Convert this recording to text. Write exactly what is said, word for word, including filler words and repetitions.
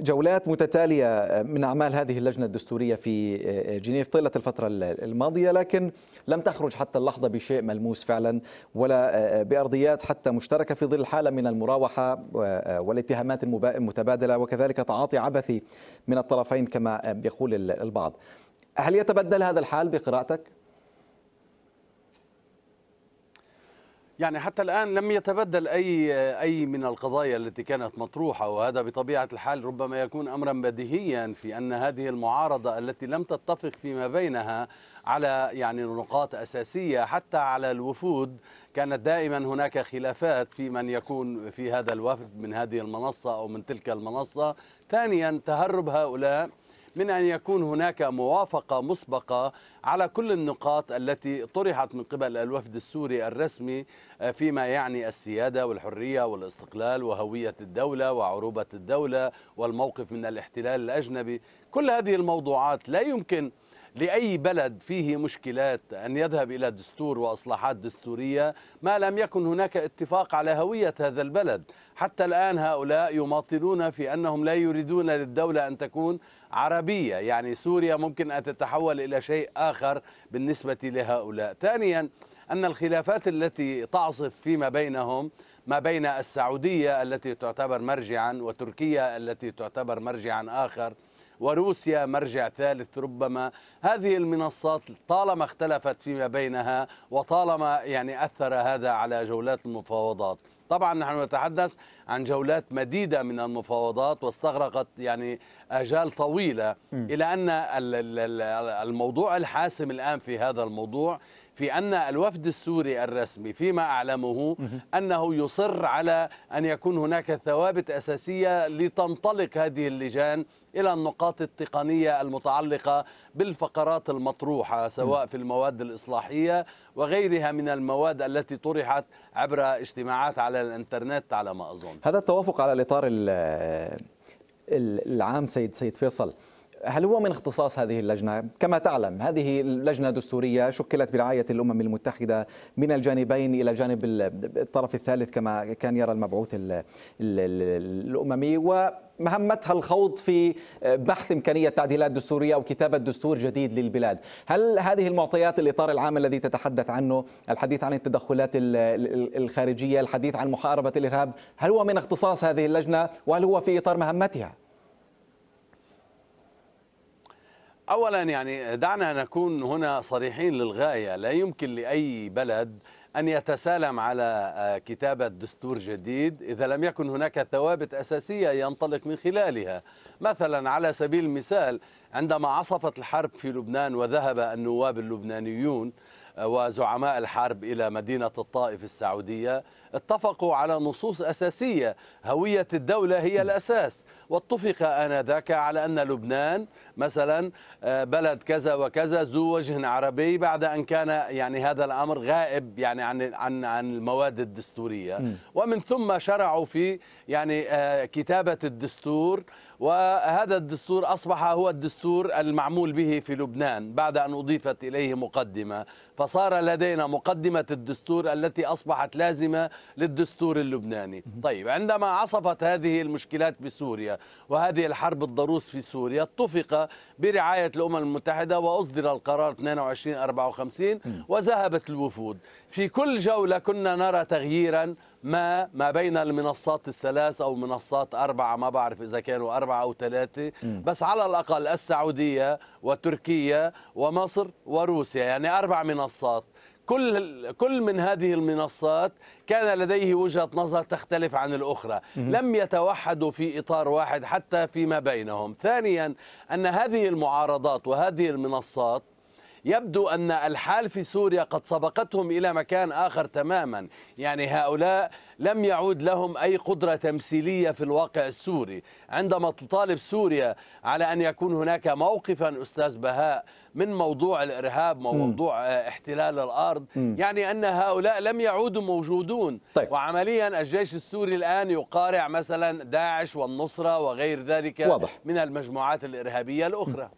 جولات متتالية من أعمال هذه اللجنة الدستورية في جنيف طيلة الفترة الماضية، لكن لم تخرج حتى اللحظة بشيء ملموس فعلا، ولا بأرضيات حتى مشتركة في ظل حالة من المراوحة والاتهامات المتبادلة، وكذلك تعاطي عبثي من الطرفين كما يقول البعض. هل يتبدل هذا الحال بقراءتك؟ يعني حتى الآن لم يتبدل أي أي من القضايا التي كانت مطروحة، وهذا بطبيعة الحال ربما يكون أمرا بديهيا في أن هذه المعارضة التي لم تتفق فيما بينها على يعني نقاط أساسية، حتى على الوفود كانت دائما هناك خلافات في من يكون في هذا الوفد من هذه المنصة أو من تلك المنصة. ثانيا، تهرب هؤلاء من أن يكون هناك موافقة مسبقة على كل النقاط التي طرحت من قبل الوفد السوري الرسمي فيما يعني السيادة والحرية والاستقلال وهوية الدولة وعروبة الدولة والموقف من الاحتلال الأجنبي. كل هذه الموضوعات لا يمكن لأي بلد فيه مشكلات أن يذهب إلى دستور وإصلاحات دستورية ما لم يكن هناك اتفاق على هوية هذا البلد. حتى الآن هؤلاء يماطلون في أنهم لا يريدون للدولة أن تكون عربية، يعني سوريا ممكن أن تتحول إلى شيء آخر بالنسبة لهؤلاء. ثانيا، أن الخلافات التي تعصف فيما بينهم ما بين السعودية التي تعتبر مرجعا، وتركيا التي تعتبر مرجعا آخر، وروسيا مرجع ثالث ربما، هذه المنصات طالما اختلفت فيما بينها وطالما يعني أثر هذا على جولات المفاوضات. طبعا نحن نتحدث عن جولات مديدة من المفاوضات واستغرقت يعني آجال طويلة، إلى أن الموضوع الحاسم الآن في هذا الموضوع في أن الوفد السوري الرسمي فيما أعلمه أنه يصر على أن يكون هناك ثوابت أساسية لتنطلق هذه اللجان إلى النقاط التقنية المتعلقة بالفقرات المطروحة سواء في المواد الإصلاحية وغيرها من المواد التي طرحت عبر اجتماعات على الإنترنت على ما أظن. هذا التوافق على الإطار العام سيد سيد فيصل، هل هو من اختصاص هذه اللجنة؟ كما تعلم هذه اللجنة الدستورية شكلت برعاية الأمم المتحدة من الجانبين إلى جانب الطرف الثالث كما كان يرى المبعوث الأممي، ومهمتها الخوض في بحث إمكانية تعديلات دستورية أو كتابة دستور جديد للبلاد. هل هذه المعطيات الإطار العام الذي تتحدث عنه، الحديث عن التدخلات الخارجية، الحديث عن محاربة الإرهاب، هل هو من اختصاص هذه اللجنة وهل هو في إطار مهمتها؟ أولا يعني دعنا نكون هنا صريحين للغاية، لا يمكن لأي بلد أن يتسالم على كتابة دستور جديد إذا لم يكن هناك ثوابت أساسية ينطلق من خلالها. مثلا على سبيل المثال، عندما عصفت الحرب في لبنان وذهب النواب اللبنانيون وزعماء الحرب إلى مدينة الطائف السعودية، اتفقوا على نصوص أساسية، هوية الدولة هي الأساس، واتفق آنذاك على أن لبنان مثلا بلد كذا وكذا ذو وجه عربي، بعد أن كان يعني هذا الأمر غائب يعني عن عن عن المواد الدستورية. ومن ثم شرعوا في يعني كتابة الدستور، وهذا الدستور أصبح هو الدستور المعمول به في لبنان بعد أن أضيفت إليه مقدمة، فصار لدينا مقدمة الدستور التي أصبحت لازمة للدستور اللبناني. طيب، عندما عصفت هذه المشكلات بسوريا وهذه الحرب الضروس في سوريا، اتفق برعاية الأمم المتحدة وأصدر القرار اثنين وعشرين أربعة وخمسين وذهبت الوفود. في كل جولة كنا نرى تغييرا ما ما بين المنصات الثلاث أو منصات أربعة، ما بعرف إذا كانوا أربعة أو ثلاثة، بس على الأقل السعودية وتركيا ومصر وروسيا، يعني أربع منصات. كل كل من هذه المنصات كان لديه وجهة نظر تختلف عن الأخرى، لم يتوحدوا في إطار واحد حتى فيما بينهم. ثانيا، أن هذه المعارضات وهذه المنصات يبدو أن الحال في سوريا قد سبقتهم إلى مكان آخر تماما، يعني هؤلاء لم يعود لهم أي قدرة تمثيلية في الواقع السوري. عندما تطالب سوريا على أن يكون هناك موقفا أستاذ بهاء من موضوع الإرهاب وموضوع احتلال الأرض، يعني أن هؤلاء لم يعودوا موجودون. طيب. وعمليا الجيش السوري الآن يقارع مثلا داعش والنصرة وغير ذلك واضح. من المجموعات الإرهابية الأخرى.